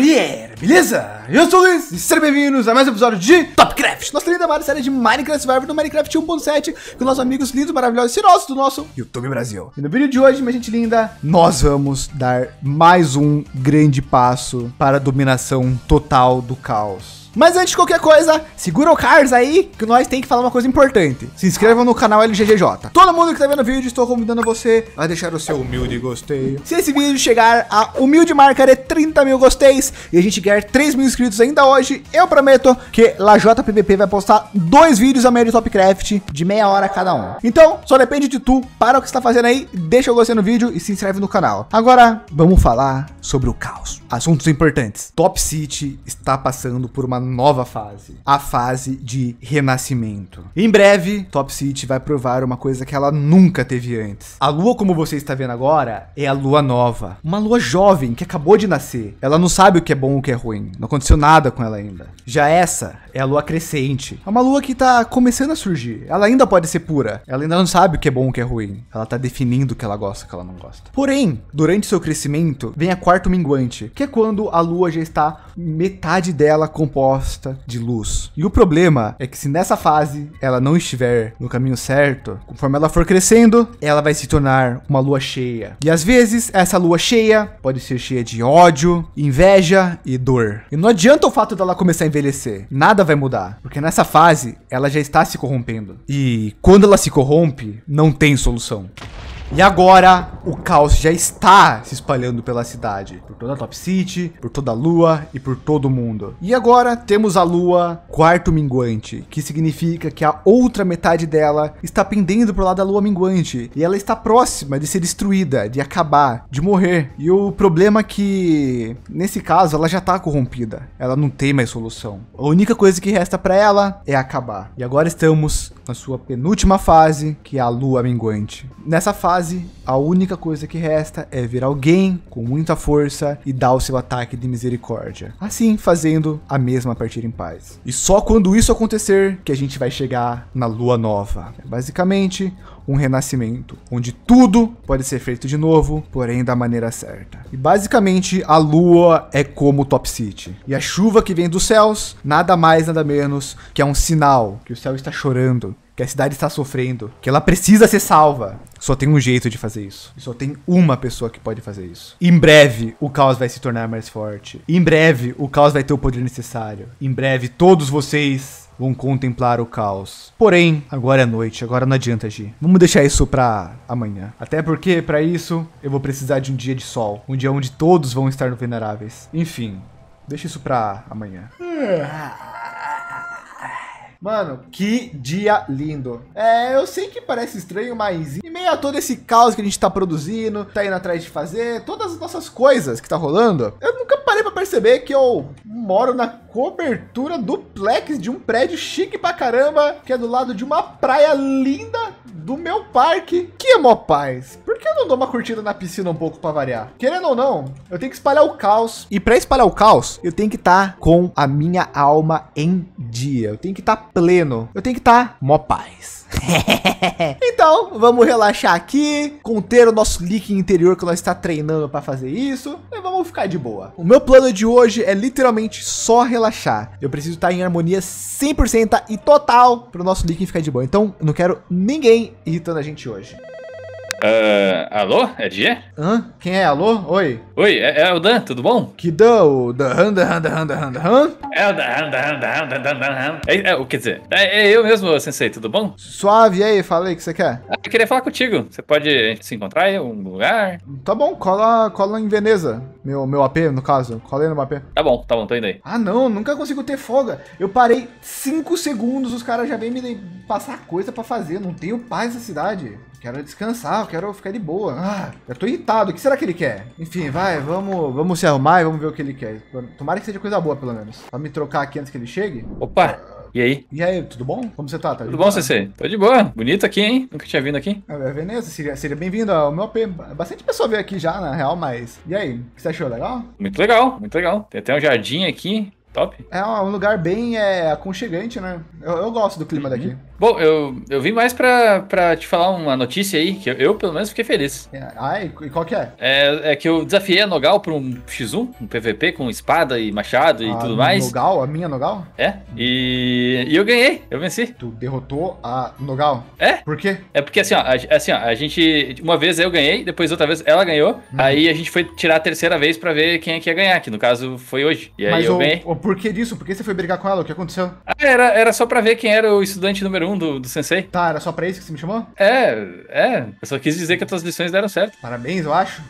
galera, beleza? Eu sou o Luiz e sejam bem-vindos a mais um episódio de TopCraft, nossa linda série de Minecraft Survival no Minecraft 1.7 com nossos amigos lindos, maravilhosos e nossos do nosso YouTube Brasil. E no vídeo de hoje, minha gente linda, nós vamos dar mais um grande passo para a dominação total do caos. Mas antes de qualquer coisa, segura o Cars aí, que nós tem que falar uma coisa importante. Se inscreva no canal LGGJ. Todo mundo que tá vendo o vídeo, estou convidando você a deixar o seu humilde gostei. Se esse vídeo chegar à humilde marca de 30 mil gosteis e a gente ganhar 3 mil inscritos ainda hoje, eu prometo que LaJPBP vai postar 2 vídeos amanhã de TopCraft de meia hora cada um. Então, só depende de tu, para o que você tá fazendo aí, deixa o gostei no vídeo e se inscreve no canal. Agora, vamos falar sobre o caos. Assuntos importantes. Top City está passando por uma nova fase, a fase de renascimento. Em breve, Top City vai provar uma coisa que ela nunca teve antes. A lua, como você está vendo agora, é a lua nova. Uma lua jovem, que acabou de nascer. Ela não sabe o que é bom e o que é ruim. Não aconteceu nada com ela ainda. Já essa é a lua crescente. É uma lua que está começando a surgir. Ela ainda pode ser pura. Ela ainda não sabe o que é bom e o que é ruim. Ela está definindo o que ela gosta e o que ela não gosta. Porém, durante seu crescimento, vem a quarto minguante, que é quando a lua já está metade dela composta de luz. E o problema é que se nessa fase ela não estiver no caminho certo, conforme ela for crescendo, ela vai se tornar uma lua cheia. E às vezes essa lua cheia pode ser cheia de ódio, inveja e dor. E não adianta o fato dela começar a envelhecer. Nada vai mudar, porque nessa fase ela já está se corrompendo. E quando ela se corrompe, não tem solução. E agora, o caos já está se espalhando pela cidade, por toda a Top City, por toda a lua e por todo mundo. E agora, temos a lua quarto minguante, que significa que a outra metade dela está pendendo pro lado da lua minguante. E ela está próxima de ser destruída, de acabar, de morrer. E o problema é que, nesse caso, ela já está corrompida. Ela não tem mais solução. A única coisa que resta para ela é acabar. E agora estamos na sua penúltima fase, que é a lua minguante. Nessa fase, a única coisa que resta é vir alguém com muita força e dar o seu ataque de misericórdia, assim fazendo a mesma partir em paz. E só quando isso acontecer que a gente vai chegar na lua nova. É basicamente um renascimento, onde tudo pode ser feito de novo, porém da maneira certa. E basicamente a lua é como Top City. E a chuva que vem dos céus, nada mais nada menos que é um sinal que o céu está chorando, que a cidade está sofrendo, que ela precisa ser salva. Só tem um jeito de fazer isso. E só tem uma pessoa que pode fazer isso. Em breve, o caos vai se tornar mais forte. Em breve, o caos vai ter o poder necessário. Em breve, todos vocês vão contemplar o caos. Porém, agora é noite, agora não adianta agir. Vamos deixar isso pra amanhã. Até porque, pra isso, eu vou precisar de um dia de sol. Um dia onde todos vão estar vulneráveis. Enfim, deixa isso pra amanhã. Mano, que dia lindo. É, eu sei que parece estranho, mas em meio a todo esse caos que a gente tá produzindo, tá indo atrás de fazer, todas as nossas coisas que tá rolando, eu nunca parei pra perceber que eu moro na cobertura duplex de um prédio chique pra caramba, que é do lado de uma praia linda do meu parque. Que é mó paz. Por que eu não dou uma curtida na piscina um pouco pra variar? Querendo ou não, eu tenho que espalhar o caos. E pra espalhar o caos, eu tenho que estar com a minha alma em dia. Eu tenho que estar pleno. Eu tenho que estar mó paz. Então, vamos relaxar aqui, conter o nosso leaking interior que nós está treinando para fazer isso, e vamos ficar de boa. O meu plano de hoje é literalmente só relaxar. Eu preciso estar em harmonia 100% e total para o nosso leaking ficar de boa. Então, eu não quero ninguém irritando a gente hoje. Alô? É DJ? Hã? Quem é? Alô? Oi? Oi, é o Dan, tudo bom? Que Dan? O Dan. É o Dan. Quer dizer, é eu mesmo, Sensei, tudo bom? Suave, e aí? Fala aí, o que você quer? Ah, eu queria falar contigo. Você pode se encontrar aí em algum lugar? Tá bom, cola em Veneza. Meu AP, no caso. Cola aí no meu AP. Tá bom, tô indo aí. Ah, não, nunca consigo ter folga. Eu parei 5 segundos, os caras já vêm me passar coisa pra fazer. Não tenho paz na cidade. Quero descansar, eu quero ficar de boa. Ah, eu tô irritado. O que será que ele quer? Enfim, vai, vamos se arrumar e vamos ver o que ele quer. Tomara que seja coisa boa, pelo menos. Pra me trocar aqui antes que ele chegue. Opa! E aí? E aí, tudo bom? Como você tá? Tudo bom, Cecê? Tô de boa. Bonito aqui, hein? Nunca tinha vindo aqui. É, Veneza, seria bem-vindo ao meu AP. Bastante pessoa veio aqui já, na real, mas... E aí, o que você achou? Legal? Muito legal, muito legal. Tem até um jardim aqui. Top. É um lugar bem aconchegante, né? Eu gosto do clima daqui. Bom, eu vim mais pra te falar uma notícia aí, que eu pelo menos fiquei feliz. Ai, e qual que é? É que eu desafiei a Nogal pra um X1, um PVP com espada e machado e tudo mais. Nogal? A minha Nogal? É. E eu ganhei, eu venci. Tu derrotou a Nogal? É. Por quê? É porque assim, ó, a gente... Uma vez eu ganhei, depois outra vez ela ganhou. Aí a gente foi tirar a terceira vez pra ver quem é que ia ganhar, que no caso foi hoje. E aí eu ganhei. Por que disso? Por que você foi brigar com ela? O que aconteceu? Ah, era só pra ver quem era o estudante número 1 do sensei. Tá, era só pra isso que você me chamou? Eu só quis dizer que as tuas lições deram certo. Parabéns, eu acho.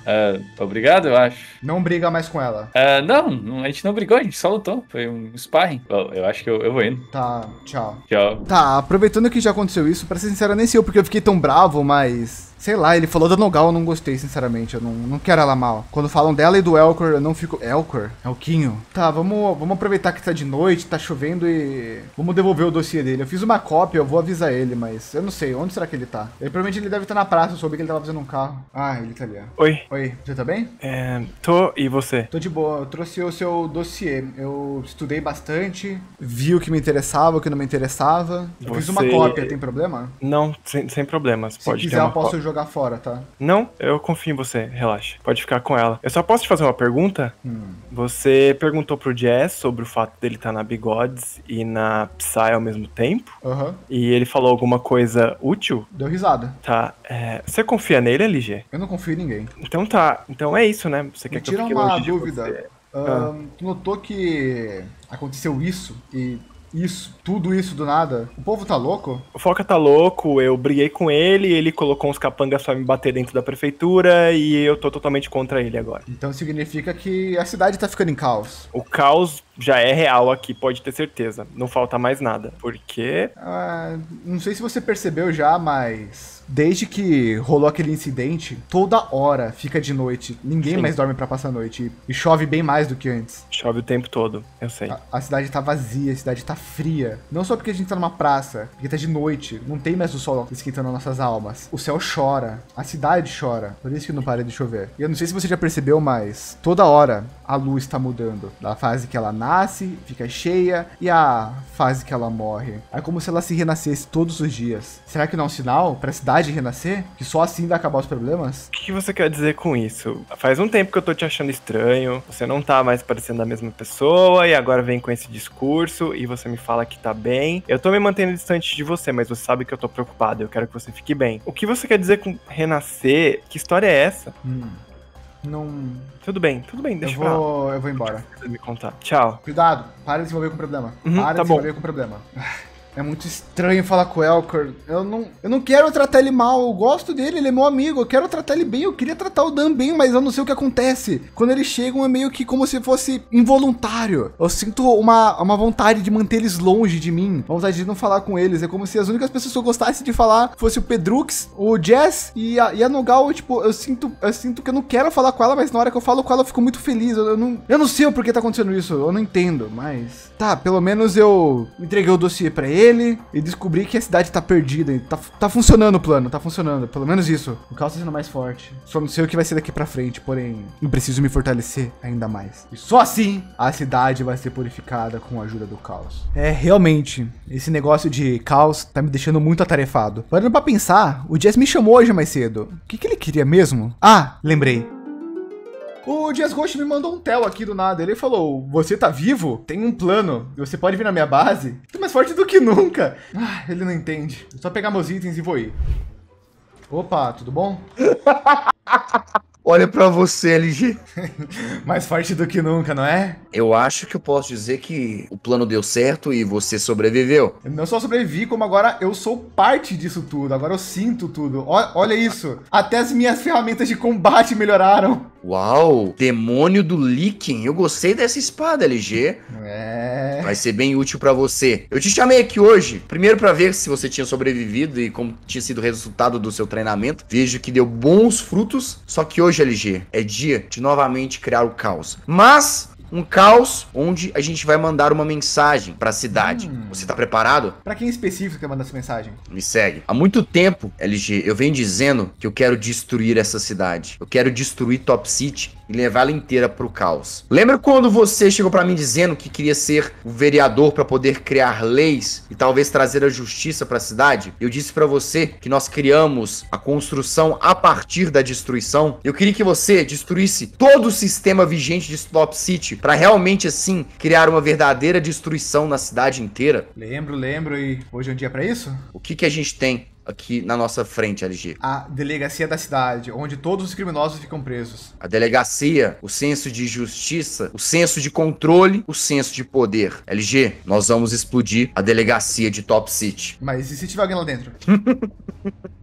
Obrigado, eu acho. Não briga mais com ela. Não, a gente não brigou, a gente só lutou. Foi um sparring. Bom, eu acho que eu vou indo. Tá, tchau. Tchau. Tá, aproveitando que já aconteceu isso, pra ser sincero, nem sei eu porque eu fiquei tão bravo, mas... Sei lá, ele falou da Nogal, eu não gostei, sinceramente. Eu não quero ela mal. Quando falam dela e do Elkor, eu não fico... Elkor? Elquinho? Tá, vamos aproveitar que tá de noite, tá chovendo e... Vamos devolver o dossiê dele. Eu fiz uma cópia, eu vou avisar ele, mas... Eu não sei, onde será que ele tá? Provavelmente ele deve estar na praça, eu soube que ele tava fazendo um carro. Ah, ele tá ali, ó. Oi, você tá bem? Tô, e você? Tô de boa, eu trouxe o seu dossiê. Eu estudei bastante, vi o que me interessava, o que não me interessava. Eu fiz uma cópia, tem problema? Não, sem problemas, pode ter uma cópia. Se quiser, eu posso jogar fora, tá? Não, eu confio em você, relaxa. Pode ficar com ela. Eu só posso te fazer uma pergunta? Você perguntou pro Jazz sobre o fato dele estar na Bigodes e na Psy ao mesmo tempo? E ele falou alguma coisa útil? Deu risada. Tá, você confia nele, LG? Eu não confio em ninguém. Então tá, então é isso, né? Você quer que eu fique longe de você? Me tira uma dúvida. Tu notou que aconteceu isso e... tudo isso do nada. O povo tá louco? O Foca tá louco, eu briguei com ele, ele colocou uns capangas pra me bater dentro da prefeitura e eu tô totalmente contra ele agora. Então significa que a cidade tá ficando em caos. O caos já é real aqui, pode ter certeza. Não falta mais nada. Por quê? Não sei se você percebeu já, mas... Desde que rolou aquele incidente, toda hora fica de noite. Ninguém mais dorme pra passar a noite. E chove bem mais do que antes. Chove o tempo todo, eu sei. A cidade tá vazia, a cidade tá fria. Não só porque a gente tá numa praça, porque tá de noite. Não tem mais o sol esquentando nossas almas. O céu chora, a cidade chora. Por isso que não para de chover. E eu não sei se você já percebeu, mas toda hora a luz tá mudando. Da fase que ela nasce, fica cheia, e a fase que ela morre. É como se ela se renascesse todos os dias. Será que não é um sinal pra cidade de renascer? Que só assim vai acabar os problemas? O que você quer dizer com isso? Faz um tempo que eu tô te achando estranho, você não tá mais parecendo a mesma pessoa, e agora vem com esse discurso, e você me fala que tá bem. Eu tô me mantendo distante de você, mas você sabe que eu tô preocupado, eu quero que você fique bem. O que você quer dizer com renascer? Que história é essa? Tudo bem, deixa eu ver. Eu vou embora. Você me contar. Tchau. Cuidado, para de se envolver com o problema. É muito estranho falar com o Elkor. Eu não quero tratar ele mal, eu gosto dele, ele é meu amigo, eu quero tratar ele bem, eu queria tratar o Dan bem, mas eu não sei o que acontece. Quando eles chegam é meio que como se fosse involuntário. Eu sinto uma vontade de manter eles longe de mim, uma vontade de não falar com eles. É como se as únicas pessoas que eu gostasse de falar fosse o Pedrux, o Jess e a Nogal. Tipo, eu sinto que eu não quero falar com ela, mas na hora que eu falo com ela eu fico muito feliz. Eu não sei o porquê tá acontecendo isso, eu não entendo, mas... Tá, pelo menos eu entreguei o dossiê pra ele. E descobri que a cidade tá perdida. Tá funcionando o plano, tá funcionando. Pelo menos isso. O caos tá sendo mais forte. Só não sei o que vai ser daqui pra frente, porém eu preciso me fortalecer ainda mais. E só assim a cidade vai ser purificada com a ajuda do caos. Realmente, esse negócio de caos tá me deixando muito atarefado. Parando pra pensar, o Jess me chamou hoje mais cedo. O que ele queria mesmo? Ah, lembrei. O Jazz Ghost me mandou um tel aqui do nada. Ele falou, você tá vivo? Tem um plano. Você pode vir na minha base? Tô mais forte do que nunca. Ah, ele não entende. É só pegar meus itens e vou ir. Opa, tudo bom? Olha pra você, LG. Mais forte do que nunca, não é? Eu acho que eu posso dizer que o plano deu certo e você sobreviveu. Eu não só sobrevivi, como agora eu sou parte disso tudo. Agora eu sinto tudo. Olha isso. Até as minhas ferramentas de combate melhoraram. Uau, demônio do Leaking. Eu gostei dessa espada, LG. Vai ser bem útil pra você. Eu te chamei aqui hoje. Primeiro pra ver se você tinha sobrevivido e como tinha sido o resultado do seu treinamento. Vejo que deu bons frutos, só que hoje, LG, é dia de novamente criar o caos. Mas um caos onde a gente vai mandar uma mensagem pra cidade. Você tá preparado? Pra quem específico quer mandar essa mensagem? Me segue. Há muito tempo, LG, eu venho dizendo que eu quero destruir essa cidade. Eu quero destruir Top City e levar ela inteira pro caos. Lembra quando você chegou pra mim dizendo que queria ser o vereador pra poder criar leis e talvez trazer a justiça pra cidade? Eu disse pra você que nós criamos a construção a partir da destruição. Eu queria que você destruísse todo o sistema vigente de Top City pra realmente assim criar uma verdadeira destruição na cidade inteira. Lembro. E hoje é um dia pra isso? O que que a gente tem aqui na nossa frente, LG? A delegacia da cidade, onde todos os criminosos ficam presos. A delegacia, o senso de justiça, o senso de controle, o senso de poder. LG, nós vamos explodir a delegacia de Top City. Mas e se tiver alguém lá dentro?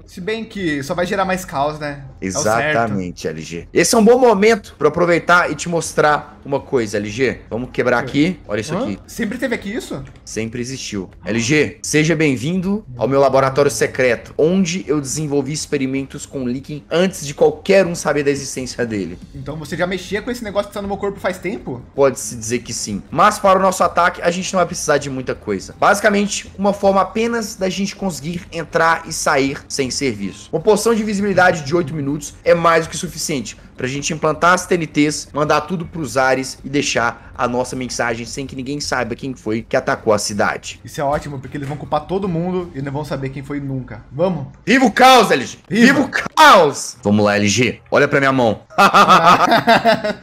Se bem que só vai gerar mais caos, né? Exatamente, é LG. Esse é um bom momento pra aproveitar e te mostrar uma coisa, LG. Vamos quebrar aqui. Olha isso aqui. Sempre teve aqui isso? Sempre existiu. LG, seja bem-vindo ao meu laboratório secreto, onde eu desenvolvi experimentos com Leaking antes de qualquer um saber da existência dele. Então você já mexia com esse negócio que tá no meu corpo faz tempo? Pode-se dizer que sim. Mas para o nosso ataque, a gente não vai precisar de muita coisa. Basicamente, uma forma apenas da gente conseguir entrar e sair sem serviço. Uma porção de visibilidade de 8 minutos é mais do que suficiente pra gente implantar as TNTs, mandar tudo pros ares e deixar a nossa mensagem sem que ninguém saiba quem foi que atacou a cidade. Isso é ótimo, porque eles vão culpar todo mundo e não vão saber quem foi nunca. Vamos! Viva o caos, LG! Viva o caos! Vamos lá, LG. Olha pra minha mão. Tá,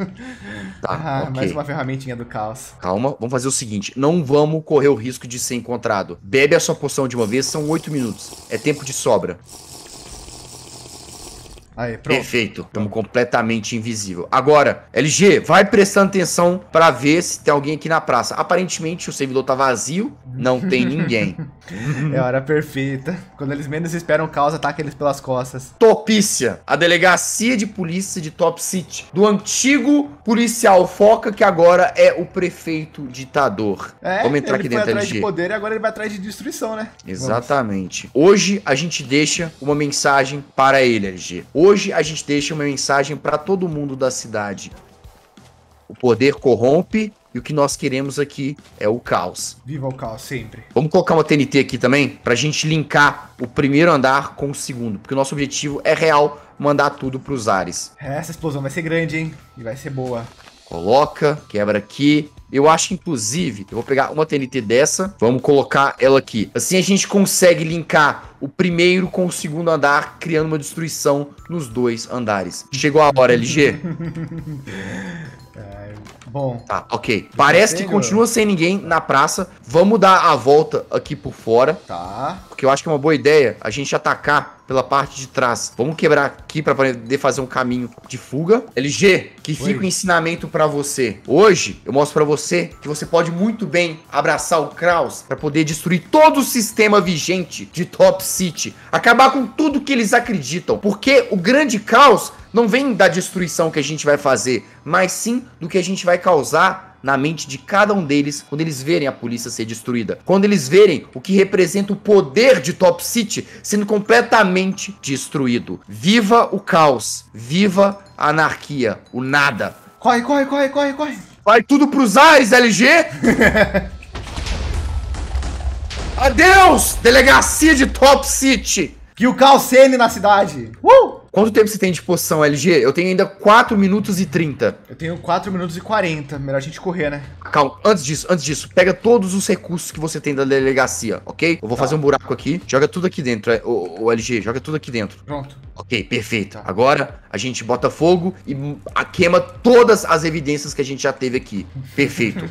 okay. Mais uma ferramentinha do caos. Calma, vamos fazer o seguinte. Não vamos correr o risco de ser encontrado. Bebe a sua poção de uma vez, são 8 minutos. É tempo de sobra. Aí, pronto. Perfeito, estamos completamente invisível. Agora, LG, vai prestando atenção pra ver se tem alguém aqui na praça. Aparentemente o servidor tá vazio, não tem ninguém. É a hora perfeita. Quando eles menos esperam, o caos ataca eles pelas costas. Topícia, a delegacia de polícia de Top City, do antigo policial Foca, que agora é o prefeito ditador. É, vamos entrar aqui dentro, LG. De poder, e agora ele vai atrás de destruição, né? Exatamente. Vamos. Hoje a gente deixa uma mensagem para ele, LG. Hoje a gente deixa uma mensagem para todo mundo da cidade. O poder corrompe e o que nós queremos aqui é o caos. Viva o caos sempre. Vamos colocar uma TNT aqui também para a gente linkar o primeiro andar com o segundo, porque o nosso objetivo é real, mandar tudo para os ares. Essa explosão vai ser grande, hein? E vai ser boa. Coloca, quebra aqui. Eu acho, inclusive, eu vou pegar uma TNT dessa, vamos colocar ela aqui. Assim a gente consegue linkar o primeiro com o segundo andar, criando uma destruição nos dois andares. Chegou a hora, LG. Bom. Tá, ok. Parece que continua sem ninguém na praça. Vamos dar a volta aqui por fora. Tá. Porque eu acho que é uma boa ideia a gente atacar pela parte de trás. Vamos quebrar aqui pra poder fazer um caminho de fuga. LG, que fica o ensinamento pra você. Hoje, eu mostro pra você que você pode muito bem abraçar o Kraus pra poder destruir todo o sistema vigente de Top City. Acabar com tudo que eles acreditam. Porque o grande caos não vem da destruição que a gente vai fazer, mas sim do que a gente vai causar na mente de cada um deles quando eles verem a polícia ser destruída. Quando eles verem o que representa o poder de Top City sendo completamente destruído. Viva o caos, viva a anarquia, o nada. Corre. Vai tudo pros ares, LG. Adeus, delegacia de Top City. Que o caos cene na cidade. Quanto tempo você tem de poção, LG? Eu tenho ainda 4 minutos e 30. Eu tenho 4 minutos e 40. Melhor a gente correr, né? Calma. Antes disso, pega todos os recursos que você tem da delegacia, ok? Eu vou fazer um buraco aqui. Joga tudo aqui dentro, o LG. Joga tudo aqui dentro. Pronto. Ok, perfeito. Tá. Agora a gente bota fogo e queima todas as evidências que a gente já teve aqui. Perfeito.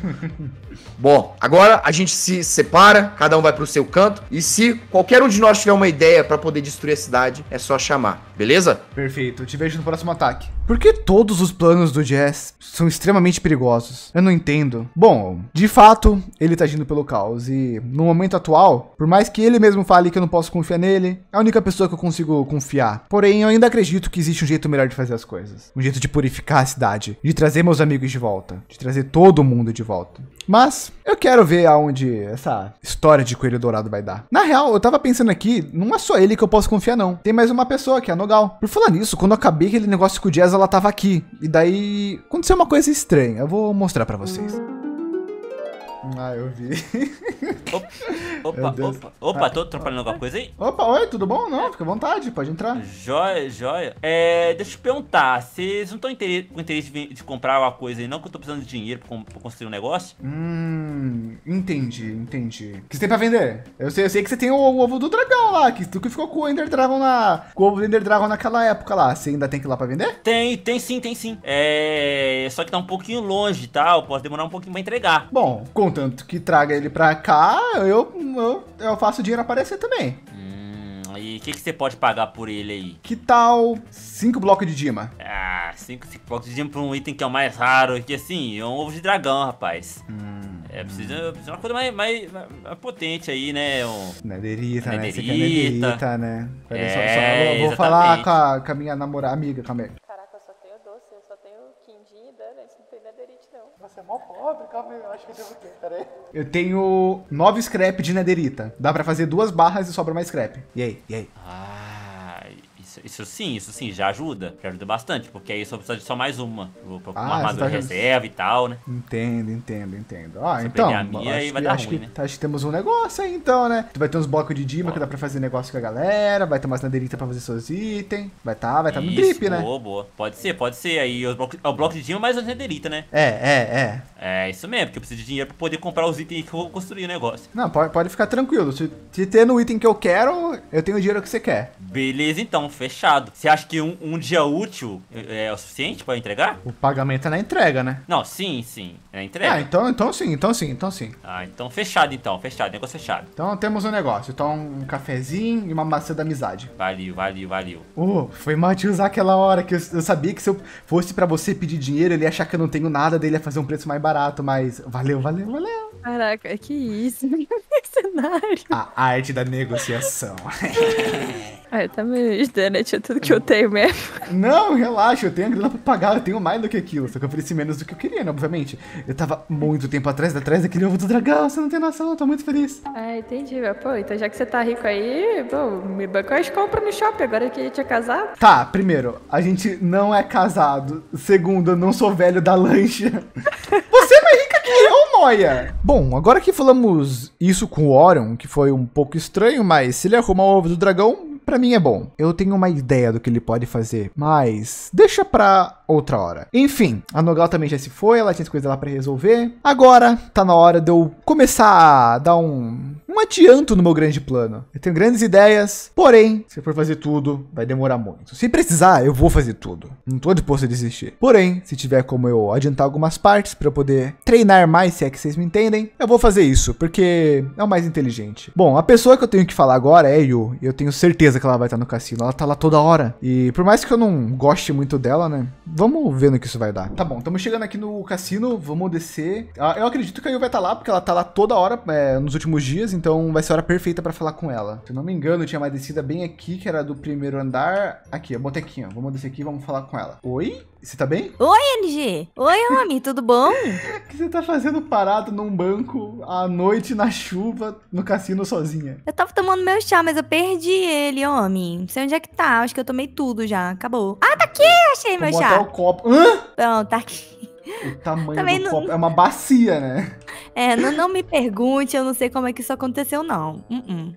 Bom, agora a gente se separa. Cada um vai pro seu canto. E se qualquer um de nós tiver uma ideia pra poder destruir a cidade, é só chamar. Beleza? Perfeito, te vejo no próximo ataque. Por que todos os planos do Jazz são extremamente perigosos? Eu não entendo. Bom, de fato, ele tá agindo pelo caos e no momento atual, por mais que ele mesmo fale que eu não posso confiar nele, é a única pessoa que eu consigo confiar. Porém, eu ainda acredito que existe um jeito melhor de fazer as coisas. Um jeito de purificar a cidade, de trazer meus amigos de volta, de trazer todo mundo de volta. Mas eu quero ver aonde essa história de Coelho Dourado vai dar. Na real, eu tava pensando aqui, não é só ele que eu posso confiar não. Tem mais uma pessoa, que é a Nogal. Por falar nisso, quando eu acabei aquele negócio com o Jazz, ela tava aqui. E daí aconteceu uma coisa estranha. Eu vou mostrar pra vocês. Ah, eu vi. Opa, tô atrapalhando alguma coisa aí? Opa, oi, tudo bom? Não, fica à vontade, pode entrar. Joia, joia. É, deixa eu te perguntar, vocês não estão com interesse de comprar alguma coisa aí não? Que eu tô precisando de dinheiro pra construir um negócio? Entendi, entendi. O que você tem pra vender? Eu sei que você tem o ovo do dragão lá, que tu que ficou com o Ender Dragon com o ovo do Ender Dragon naquela época lá. Você ainda tem que ir lá pra vender? Tem sim. É, só que tá um pouquinho longe, tá? Eu posso demorar um pouquinho pra entregar. Bom, contanto que traga ele pra cá, eu faço o dinheiro aparecer também. E o que você pode pagar por ele aí? Que tal 5 blocos de dima? Ah, 5 blocos de dima pra um item que é o mais raro, que assim, é um ovo de dragão, rapaz. Precisa de uma coisa mais potente aí, né? Nederita, né? Você quer nederita, né? Peraí, só vou falar com a minha namorada, amiga, calma aí. Caraca, eu só tenho doce, eu só tenho quindim, né? Isso não tem nederite, não. Você é mó pobre, calma aí, eu acho que eu devo ter, peraí. Eu tenho 9 scrap de nederita. Dá pra fazer 2 barras e sobra mais scrap. E aí? Ah, isso sim, já ajuda. Já ajuda bastante, porque aí só precisa de só mais uma. Uma armadura reserva e tal, né? Entendo. Ah, então, acho que temos um negócio aí então, né? Tu vai ter uns blocos de dima que dá pra fazer negócio com a galera, vai ter umas nederita pra fazer seus itens, vai tá no drip, né? Boa. Pode ser. Aí o bloco de dima mais as nederita, né? É isso mesmo, porque eu preciso de dinheiro pra poder comprar os itens que eu vou construir o negócio. Não, pode ficar tranquilo. Se ter no item que eu quero, eu tenho o dinheiro que você quer. Beleza, então, fechado. Você acha que um dia útil é o suficiente pra entregar? O pagamento é na entrega, né? Não, sim. É na entrega. Ah, então sim. Ah, então fechado, negócio fechado. Então temos um negócio. Então um cafezinho e uma maçã da amizade. Valeu. Foi mal te usar aquela hora que eu sabia que se eu fosse pra você pedir dinheiro, ele ia achar que eu não tenho nada, dele ia fazer um preço mais barato, mas valeu. Caraca, é que isso, cenário. A arte da negociação. Ah, tá meio internet, é tudo que eu tenho mesmo. Não, relaxa, eu tenho a grana pra pagar, eu tenho mais do que aquilo. Só que eu ofereci menos do que eu queria, né, obviamente. Eu tava muito tempo atrás daquele ovo do dragão, você não tem noção, eu tô muito feliz. Ah, entendi, mas pô, então já que você tá rico aí, pô, me bancou as compras no shopping, agora que a gente é casado. Tá, primeiro, a gente não é casado. Segundo, eu não sou velho da lancha. Você é mais rica que eu, Noia. Bom, agora que falamos isso com o Orion, que foi um pouco estranho, mas se ele arrumar o ovo do dragão, pra mim é bom. Eu tenho uma ideia do que ele pode fazer, mas deixa pra outra hora. Enfim, a Nogal também já se foi, ela tinha as coisas lá pra resolver. Agora tá na hora de eu começar a dar um adianto no meu grande plano. Eu tenho grandes ideias, porém, se eu for fazer tudo, vai demorar muito. Se precisar, eu vou fazer tudo. Não tô disposto a desistir. Porém, se tiver como eu adiantar algumas partes pra eu poder treinar mais, se é que vocês me entendem, eu vou fazer isso, porque é o mais inteligente. Bom, a pessoa que eu tenho que falar agora é Yu. Eu tenho certeza que ela vai estar no cassino, ela tá lá toda hora. E por mais que eu não goste muito dela, né? Vamos ver no que isso vai dar. Tá bom, estamos chegando aqui no cassino, vamos descer. Eu acredito que a Yu vai estar lá, porque ela tá lá toda hora nos últimos dias, então vai ser a hora perfeita pra falar com ela. Se eu não me engano, tinha uma descida bem aqui, que era do primeiro andar. Aqui, a botequinha. Vamos descer aqui e vamos falar com ela. Oi? Você tá bem? Oi, NG! Oi, homem, tudo bom? O que você tá fazendo parado num banco, à noite, na chuva, no cassino sozinha? Eu tava tomando meu chá, mas eu perdi ele, homem. Não sei onde é que tá, acho que eu tomei tudo já, acabou. Ah, tá aqui, achei meu chá. Vou botar o copo. Hã? Pronto, tá aqui. O tamanho também do copo é uma bacia, né? É, não me pergunte, eu não sei como é que isso aconteceu, não.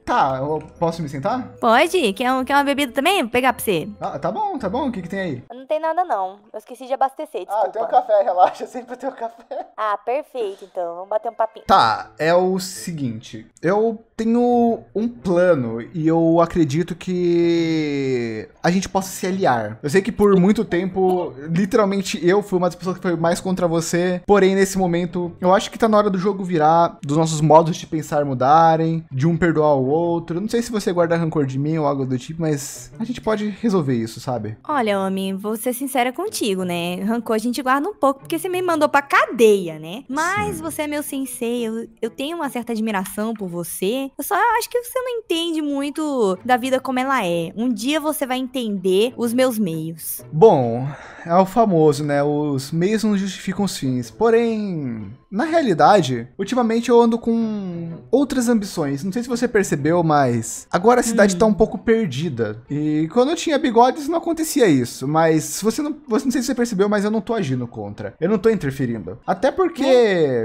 Tá, eu posso me sentar? Pode, quer uma bebida também? Vou pegar pra você. Ah, tá bom, o que que tem aí? Não tem nada, não. Eu esqueci de abastecer, desculpa. Ah, tem um café, relaxa, sempre tem um café. Ah, perfeito, então, vamos bater um papinho. Tá, é o seguinte, eu tenho um plano e eu acredito que a gente possa se aliar. Eu sei que por muito tempo, literalmente, eu fui uma das pessoas que foi mais contra você, porém, nesse momento, eu acho que tá na hora do jogo virar, dos nossos modos de pensar mudarem, de um perdoar o outro. Não sei se você guarda rancor de mim ou algo do tipo, mas a gente pode resolver isso, sabe? Olha, homem, vou ser sincera contigo, né? Rancor a gente guarda um pouco, porque você me mandou pra cadeia, né? Mas sim, você é meu sensei, eu tenho uma certa admiração por você. Eu só acho que você não entende muito da vida como ela é. Um dia você vai entender os meus meios. Bom, é o famoso, né? Os meios não justificam os fins, porém... Na realidade, ultimamente eu ando com outras ambições. Não sei se você percebeu, mas agora a cidade tá um pouco perdida. E quando eu tinha Bigodes, não acontecia isso. Mas você não sei se você percebeu, mas eu não tô agindo contra. Eu não tô interferindo. Até porque...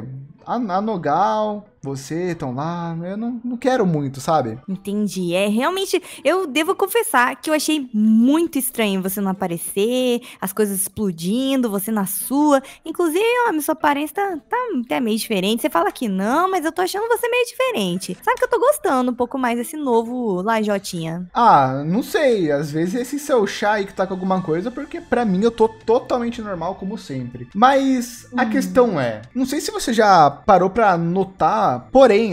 a Nogal, você, estão lá, eu não quero muito, sabe? Entendi, é, realmente, eu devo confessar que eu achei muito estranho você não aparecer, as coisas explodindo, você na sua, inclusive, ó, minha sua aparência tá até meio diferente, você fala que não, mas eu tô achando você meio diferente, sabe que eu tô gostando um pouco mais desse novo lajotinha. Ah, não sei, às vezes esse seu chá aí que tá com alguma coisa, porque pra mim eu tô totalmente normal, como sempre, mas a questão é, não sei se você já parou pra notar, porém,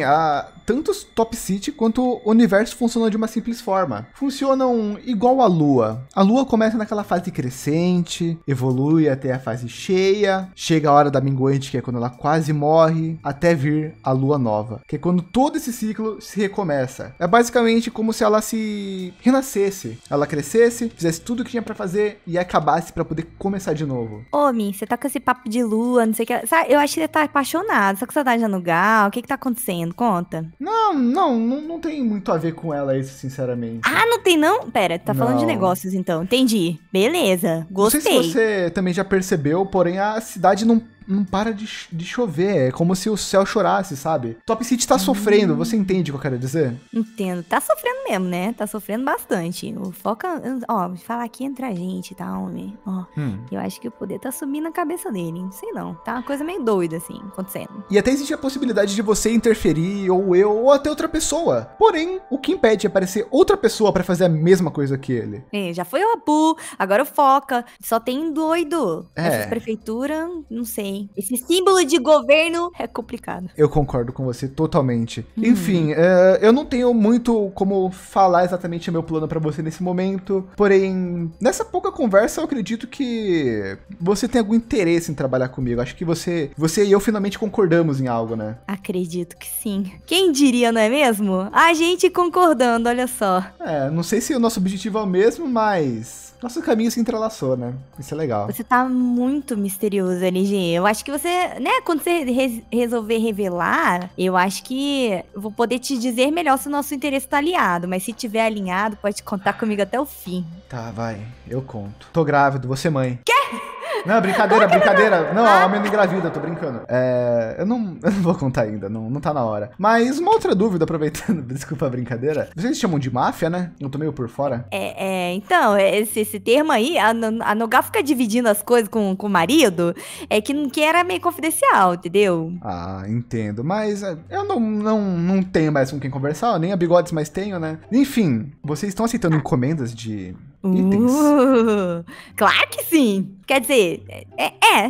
tanto Top City quanto o universo funcionam de uma simples forma. Funcionam igual a Lua. A Lua começa naquela fase crescente, evolui até a fase cheia, chega a hora da minguante, que é quando ela quase morre, até vir a Lua nova, que é quando todo esse ciclo se recomeça. É basicamente como se ela se renascesse. Ela crescesse, fizesse tudo o que tinha pra fazer e acabasse pra poder começar de novo. Ô, Mi, você tá com esse papo de Lua, não sei o que... Sabe, eu acho que você tá apaixonado, só com saudade de Nogal, o que tá acontecendo? Conta. Não tem muito a ver com ela isso, sinceramente. Ah, não tem não? Pera, tá falando de negócios então, entendi. Beleza, gostei. Não sei se você também já percebeu, porém a cidade não para de chover, é como se o céu chorasse, sabe? Top City tá sofrendo, você entende o que eu quero dizer? Entendo, tá sofrendo mesmo, né? Tá sofrendo bastante. O Foca, ó, falar aqui entre a gente, tá, homem? Ó, eu acho que o poder tá subindo na cabeça dele, não sei não. Tá uma coisa meio doida, assim, acontecendo. E até existe a possibilidade de você interferir, ou eu, ou até outra pessoa. Porém, o que impede é aparecer outra pessoa pra fazer a mesma coisa que ele. É, já foi o Apu, agora o Foca, só tem doido. É. Essa prefeitura, não sei. Esse símbolo de governo é complicado. Eu concordo com você totalmente. Enfim, eu não tenho muito como falar exatamente o meu plano pra você nesse momento. Porém, nessa pouca conversa, eu acredito que você tem algum interesse em trabalhar comigo. Acho que você e eu finalmente concordamos em algo, né? Acredito que sim. Quem diria, não é mesmo? A gente concordando, olha só. É, não sei se o nosso objetivo é o mesmo, mas... nosso caminho se entrelaçou, né? Isso é legal. Você tá muito misterioso, LG. Eu acho que você, né, quando você resolver revelar, eu acho que vou poder te dizer melhor se o nosso interesse tá alinhado. Mas se tiver alinhado, pode contar comigo até o fim. Tá, vai. Eu conto. Tô grávido, você mãe. Quê? Não, brincadeira, brincadeira. Não, a menina engravida, tô brincando. É, eu não vou contar ainda, não tá na hora. Mas uma outra dúvida, aproveitando, desculpa a brincadeira. Vocês chamam de máfia, né? Eu tô meio por fora. Então, esse termo aí, a Nogal fica dividindo as coisas com o marido, é que era meio confidencial, entendeu? Ah, entendo. Mas eu não tenho mais com quem conversar, nem a Bigodes mais tenho, né? Enfim, vocês estão aceitando encomendas de... itens. Claro que sim. Quer dizer,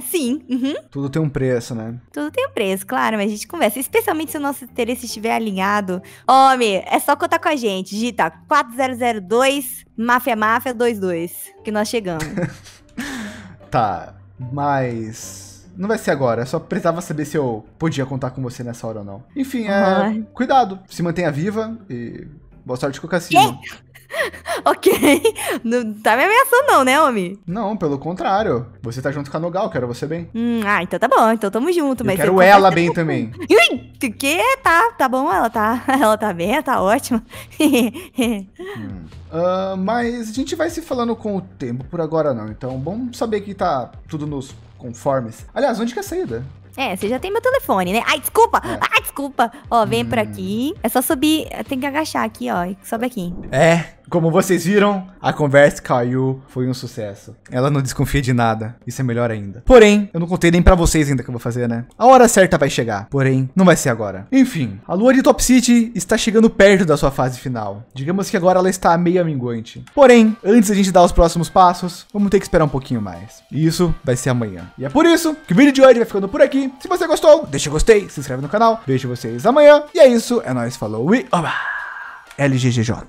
sim. Tudo tem um preço, né? Tudo tem um preço, claro, mas a gente conversa. Especialmente se o nosso interesse estiver alinhado. Homem, é só contar com a gente. Digita 4002 Máfia Máfia 22, que nós chegamos. Tá, mas... não vai ser agora, eu só precisava saber se eu podia contar com você nessa hora ou não. Enfim, cuidado, se mantenha viva e boa sorte com o cassino. Ok, não tá me ameaçando não, né, homem? Não, pelo contrário. Você tá junto com a Nogal, quero você bem. Então tá bom, então tamo junto. Eu quero ela bem também. Ui, que? Tá bom, ela tá bem, tá ótima. Mas a gente vai se falando com o tempo por agora não, então bom saber que tá tudo nos conformes. Aliás, onde que é a saída? Você já tem meu telefone, né? Ai, desculpa! Ai, desculpa! Ó, vem por aqui. É só subir, tem que agachar aqui, ó. Sobe aqui. Como vocês viram, a conversa com a Yu foi um sucesso. Ela não desconfia de nada, isso é melhor ainda. Porém, eu não contei nem pra vocês ainda que eu vou fazer, né? A hora certa vai chegar, porém, não vai ser agora. Enfim, a lua de Top City está chegando perto da sua fase final. Digamos que agora ela está meio minguante. Porém, antes da gente dar os próximos passos, vamos ter que esperar um pouquinho mais. E isso vai ser amanhã. E é por isso que o vídeo de hoje vai ficando por aqui. Se você gostou, deixa o gostei, se inscreve no canal. Vejo vocês amanhã. E é isso, é nóis, falou e oba! LGGJ.